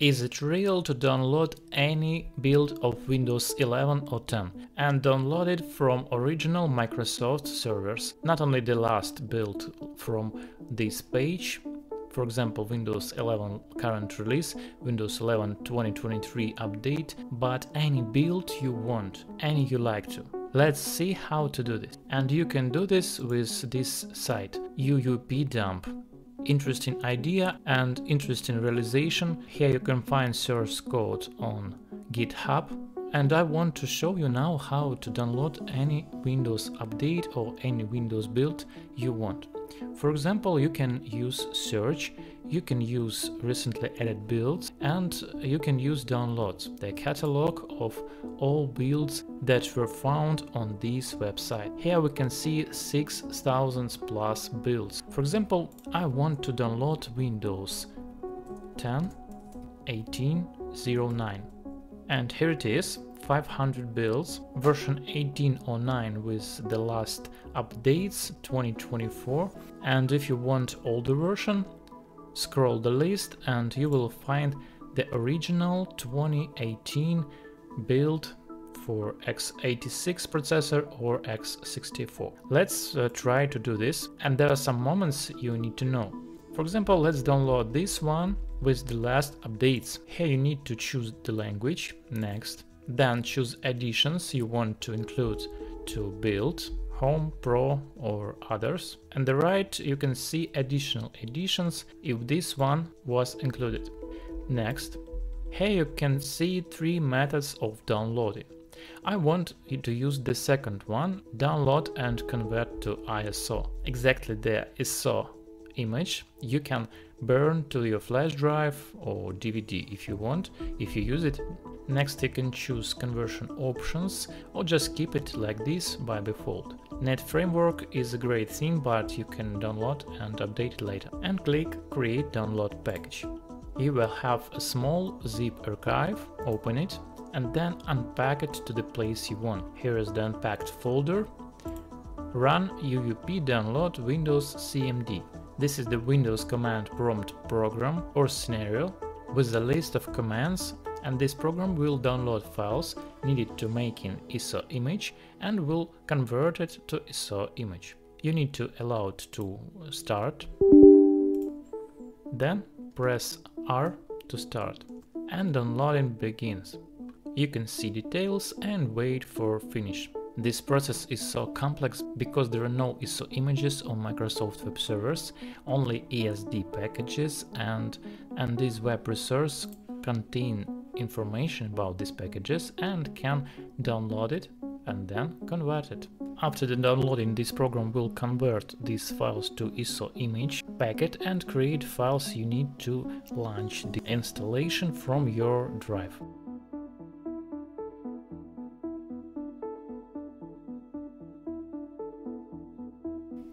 Is it real to download any build of Windows 11 or 10 and download it from original Microsoft servers, not only the last build from this page, for example Windows 11 current release, Windows 11 2023 update, but any build you want, any you like to. Let's see how to do this. And you can do this with this site, UUP dump. Interesting idea and interesting realization. Here you can find source code on GitHub, and I want to show you now how to download any Windows update or any Windows build you want. For example, you can use search, you can use recently added builds, and you can use downloads, the catalog of all builds that were found on this website. Here we can see 6,000 plus builds. For example, I want to download Windows 10 1809, and here it is, 500 builds, version 1809 with the last updates 2024. And if you want older version, scroll the list and you will find the original 2018 build for x86 processor or x64. Let's try to do this, and there are some moments you need to know. For example, let's download this one with the last updates. Here you need to choose the language, next, then choose additions you want to include to build, Home, Pro or others. On the right you can see additional editions if this one was included. Next, here you can see three methods of downloading. I want you to use the second one, download and convert to ISO. Exactly the ISO image you can burn to your flash drive or DVD if you want, if you use it. Next, you can choose conversion options or just keep it like this by default. .NET Framework is a great thing, but you can download and update it later. And click Create Download Package. You will have a small zip archive, open it and then unpack it to the place you want. Here is the unpacked folder. Run UUP download Windows CMD. This is the Windows command prompt program or scenario with a list of commands, and this program will download files needed to make an ISO image and will convert it to ISO image. You need to allow it to start, then press R to start, and downloading begins. You can see details and wait for finish. This process is so complex because there are no ISO images on Microsoft web servers, only ESD packages, and this web resource contains information about these packages and can download it and then convert it. After the downloading, this program will convert these files to ISO image packet and create files you need to launch the installation from your drive.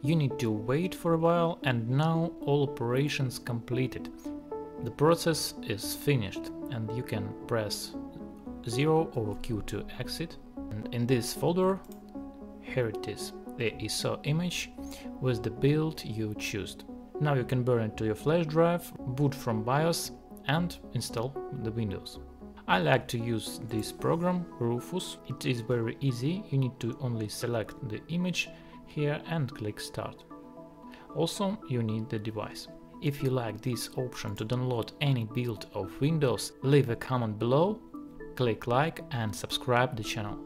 You need to wait for a while, and now all operations completed. The process is finished, and you can press 0 or Q to exit. And in this folder, here it is, the ISO image with the build you chose. Now you can burn it to your flash drive, boot from BIOS and install the Windows. I like to use this program, Rufus. It is very easy, you need to only select the image here and click start. Also, you need the device. If you like this option to download any build of Windows, leave a comment below, click like and subscribe the channel.